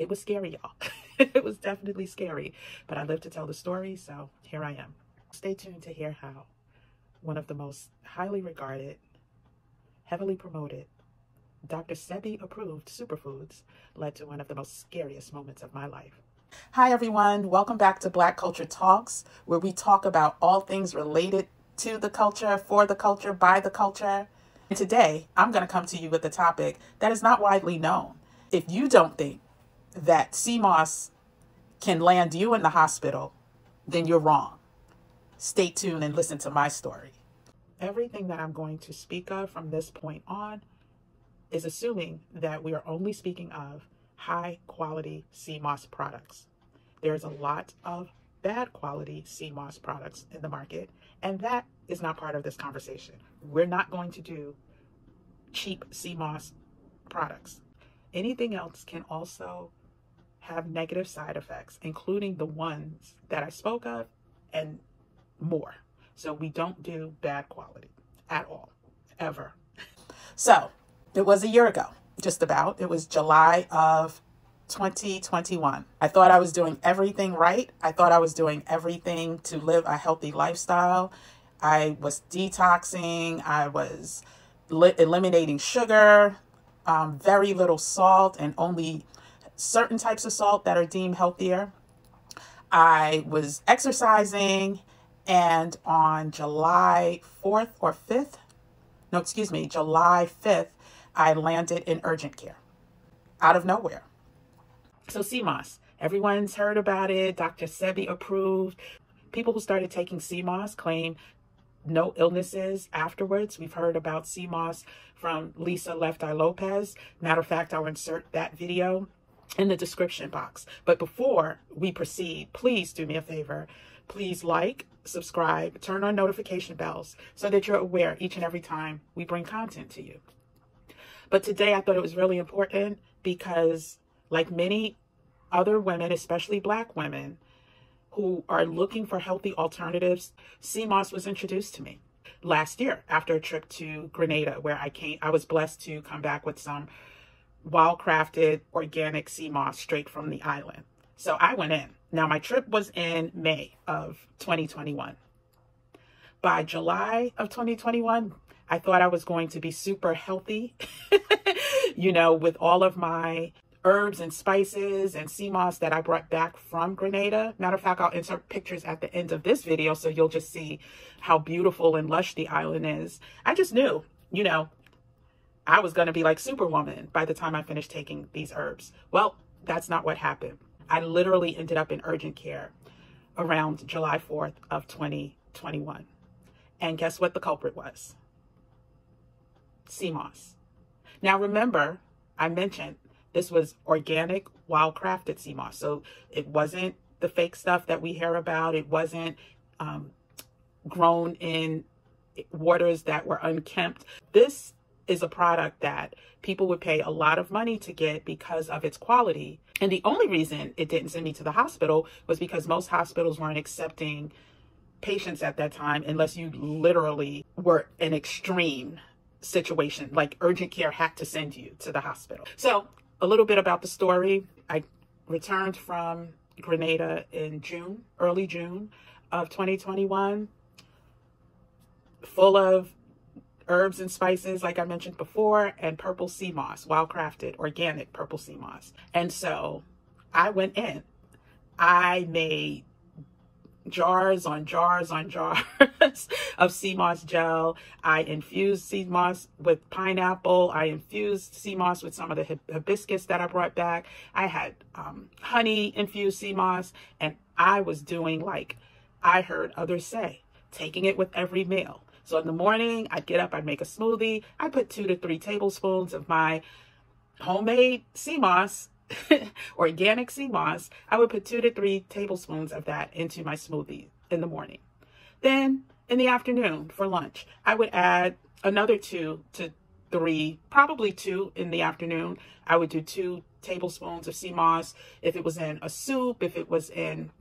It was scary, y'all. It was definitely scary, but I live to tell the story, so here I am. Stay tuned to hear how one of the most highly regarded, heavily promoted, Dr. Sebi approved superfoods led to one of the most scariest moments of my life. Hi everyone, welcome back to Black Culture Talks, where we talk about all things related to the culture, for the culture, by the culture. And today, I'm going to come to you with a topic that is not widely known. If you don't think that CMOS can land you in the hospital, then you're wrong. Stay tuned and listen to my story. Everything that I'm going to speak of from this point on is assuming that we are only speaking of high quality CMOS products. There's a lot of bad quality CMOS products in the market, and that is not part of this conversation. We're not going to do cheap CMOS products. Anything else can also have negative side effects, including the ones that I spoke of and more. So we don't do bad quality at all, ever. So it was a year ago, just about. It was July of 2021. I thought I was doing everything right. I thought I was doing everything to live a healthy lifestyle. I was detoxing. I was eliminating sugar, very little salt, and only certain types of salt that are deemed healthier. I was exercising, and on July 5th, I landed in urgent care out of nowhere. So CMOS, everyone's heard about it. Dr. Sebi approved. People who started taking CMOS claim no illnesses afterwards. We've heard about CMOS from Lisa Left Eye Lopez. Matter of fact, I'll insert that video in the description box. But before we proceed, please do me a favor. Please like, subscribe, turn on notification bells so that you're aware each and every time we bring content to you. But today I thought it was really important because, like many other women, especially Black women, who are looking for healthy alternatives, CMOS was introduced to me last year after a trip to Grenada, where I was blessed to come back with some wild-crafted organic CMOS straight from the island. So I went in. Now, my trip was in May of 2021. By July of 2021, I thought I was going to be super healthy, you know, with all of my herbs and spices and CMOS that I brought back from Grenada. Matter of fact, I'll insert pictures at the end of this video so you'll just see how beautiful and lush the island is. I just knew, you know, I was going to be like Superwoman by the time I finished taking these herbs. Well, that's not what happened. I literally ended up in urgent care around July 4th of 2021. And guess what the culprit was? CMOS. Now remember, I mentioned this was organic, wild-crafted CMOS. So it wasn't the fake stuff that we hear about. It wasn't grown in waters that were unkempt. This is a product that people would pay a lot of money to get because of its quality. And the only reason it didn't send me to the hospital was because most hospitals weren't accepting patients at that time unless you literally were an extreme situation, like urgent care had to send you to the hospital. So a little bit about the story. I returned from Grenada in June, early June of 2021, full of herbs and spices, like I mentioned before, and purple CMOS, wild-crafted, organic purple CMOS. And so I went in. I made jars on jars on jars of CMOS gel. I infused CMOS with pineapple. I infused CMOS with some of the hibiscus that I brought back. I had honey infused CMOS, and I was doing like I heard others say, taking it with every meal. So in the morning, I'd get up, I'd make a smoothie. I put 2 to 3 tablespoons of my homemade CMOS, organic CMOS. I would put 2 to 3 tablespoons of that into my smoothie in the morning. Then in the afternoon for lunch, I would add another 2 to 3, probably 2 in the afternoon. I would do 2 tablespoons of CMOS if it was in a soup, if it was in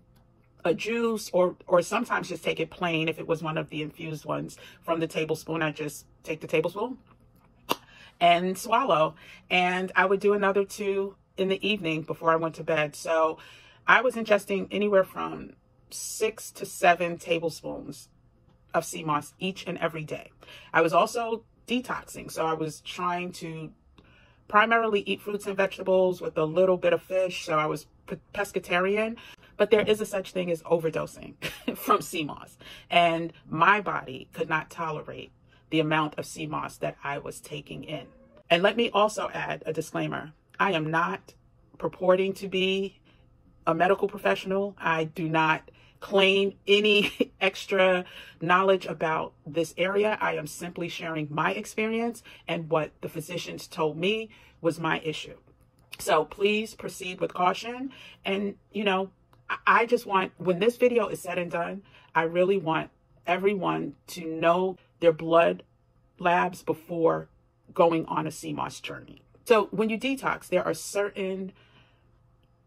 a juice, or sometimes just take it plain. If it was one of the infused ones from the tablespoon, I just take the tablespoon and swallow. And I would do another 2 in the evening before I went to bed. So I was ingesting anywhere from 6 to 7 tablespoons of sea moss each and every day. I was also detoxing. So I was trying to primarily eat fruits and vegetables with a little bit of fish. So I was pescatarian, but there is a such thing as overdosing from sea moss. And my body could not tolerate the amount of sea moss that I was taking in. And let me also add a disclaimer. I am not purporting to be a medical professional. I do not claim any extra knowledge about this area. I am simply sharing my experience and what the physicians told me was my issue. So please proceed with caution. And, you know, I just want, when this video is said and done, I really want everyone to know their blood labs before going on a sea moss journey. So when you detox, there are certain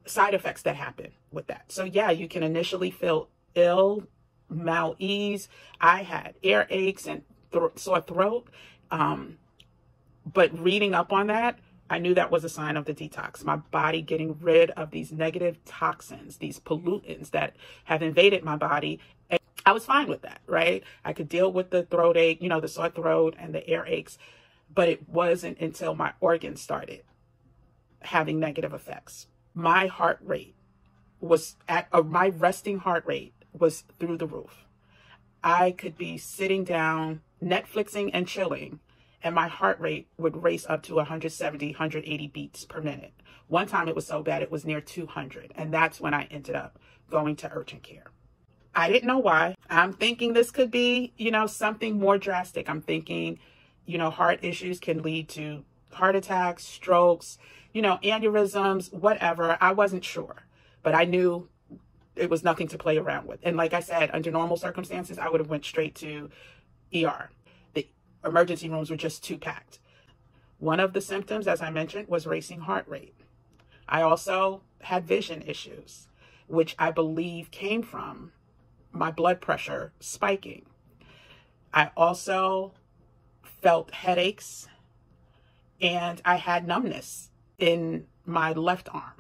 side effects that happen with that. So yeah, you can initially feel ill, malaise. I had ear aches and sore throat. But reading up on that, I knew that was a sign of the detox, my body getting rid of these negative toxins, these pollutants that have invaded my body. And I was fine with that, right? I could deal with the throat ache, you know, the sore throat and the ear aches, but it wasn't until my organs started having negative effects. My heart rate was at, my resting heart rate was through the roof. I could be sitting down, Netflixing and chilling, and my heart rate would race up to 170, 180 beats per minute. One time it was so bad, it was near 200. And that's when I ended up going to urgent care. I didn't know why. I'm thinking this could be, you know, something more drastic. I'm thinking, you know, heart issues can lead to heart attacks, strokes, you know, aneurysms, whatever. I wasn't sure, but I knew it was nothing to play around with. And like I said, under normal circumstances, I would have went straight to ER. The emergency rooms were just too packed. One of the symptoms, as I mentioned, was racing heart rate. I also had vision issues, which I believe came from my blood pressure spiking. I also felt headaches and I had numbness in my left arm.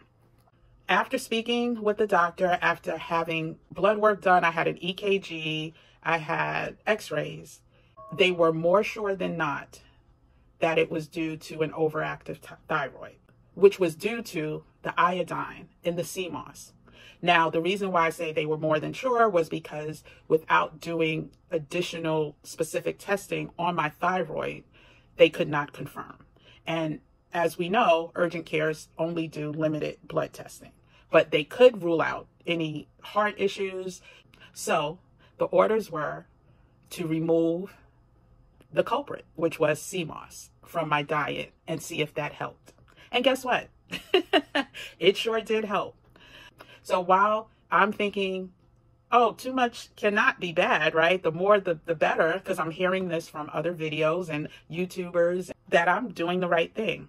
After speaking with the doctor, after having blood work done, I had an EKG, I had x-rays. They were more sure than not that it was due to an overactive thyroid, which was due to the iodine in the sea moss. Now, the reason why I say they were more than sure was because without doing additional specific testing on my thyroid, they could not confirm. And as we know, urgent cares only do limited blood testing, but they could rule out any heart issues. So the orders were to remove the culprit, which was sea moss, from my diet and see if that helped. And guess what? It sure did help. So while I'm thinking, oh, too much cannot be bad, right? The more, the better, because I'm hearing this from other videos and YouTubers that I'm doing the right thing.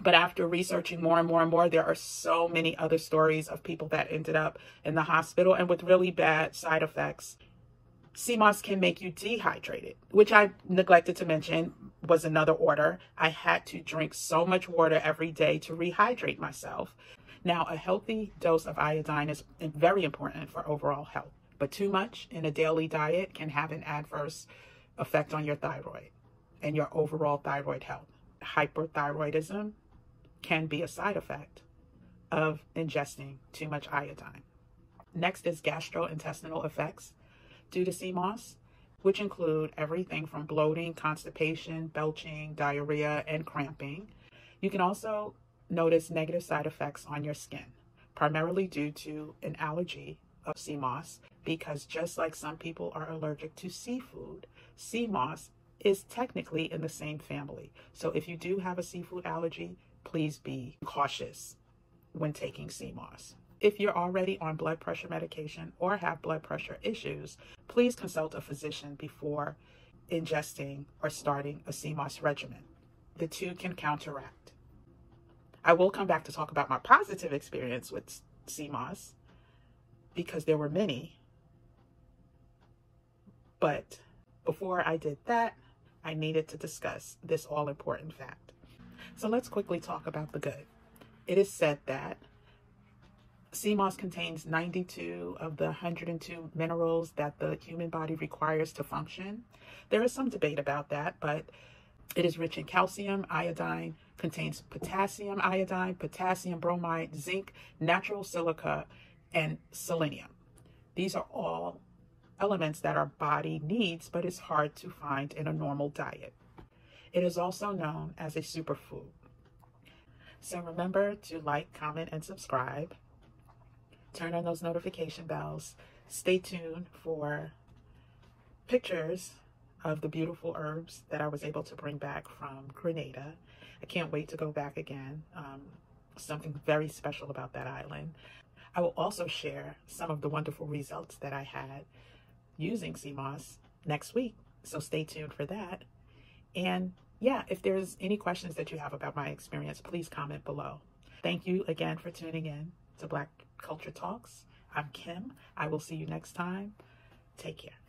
But after researching more and more and more, there are so many other stories of people that ended up in the hospital and with really bad side effects. Sea moss can make you dehydrated, which I neglected to mention was another order. I had to drink so much water every day to rehydrate myself. Now, a healthy dose of iodine is very important for overall health, but too much in a daily diet can have an adverse effect on your thyroid and your overall thyroid health. Hyperthyroidism can be a side effect of ingesting too much iodine. Next is gastrointestinal effects due to sea moss, which include everything from bloating, constipation, belching, diarrhea, and cramping. You can also notice negative side effects on your skin, primarily due to an allergy of sea moss, because just like some people are allergic to seafood, sea moss is technically in the same family. So if you do have a seafood allergy, please be cautious when taking sea moss. If you're already on blood pressure medication or have blood pressure issues, please consult a physician before ingesting or starting a sea moss regimen. The two can counteract. I will come back to talk about my positive experience with sea moss because there were many. But before I did that, I needed to discuss this all-important fact. So let's quickly talk about the good. it is said that sea moss contains 92 of the 102 minerals that the human body requires to function. There is some debate about that, but it is rich in calcium, iodine, contains potassium iodine, potassium bromide, zinc, natural silica, and selenium. These are all elements that our body needs, but it's hard to find in a normal diet. It is also known as a superfood. So remember to like, comment, and subscribe. Turn on those notification bells. Stay tuned for pictures of the beautiful herbs that I was able to bring back from Grenada. I can't wait to go back again. Something very special about that island. I will also share some of the wonderful results that I had using sea moss next week, so stay tuned for that. And yeah, if there's any questions that you have about my experience, please comment below. Thank you again for tuning in to Black Culture Talks. I'm Kim. I will see you next time. Take care.